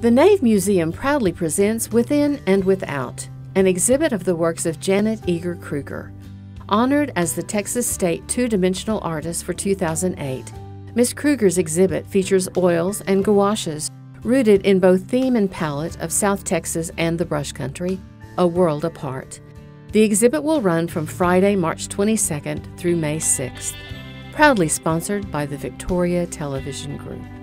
The Nave Museum proudly presents Within and Without, an exhibit of the works of Janet Eager Krueger. Honored as the Texas State Two-Dimensional Artist for 2008, Ms. Krueger's exhibit features oils and gouaches rooted in both theme and palette of South Texas and the Brush Country, a world apart. The exhibit will run from Friday, March 22nd through May 6th. Proudly sponsored by the Victoria Television Group.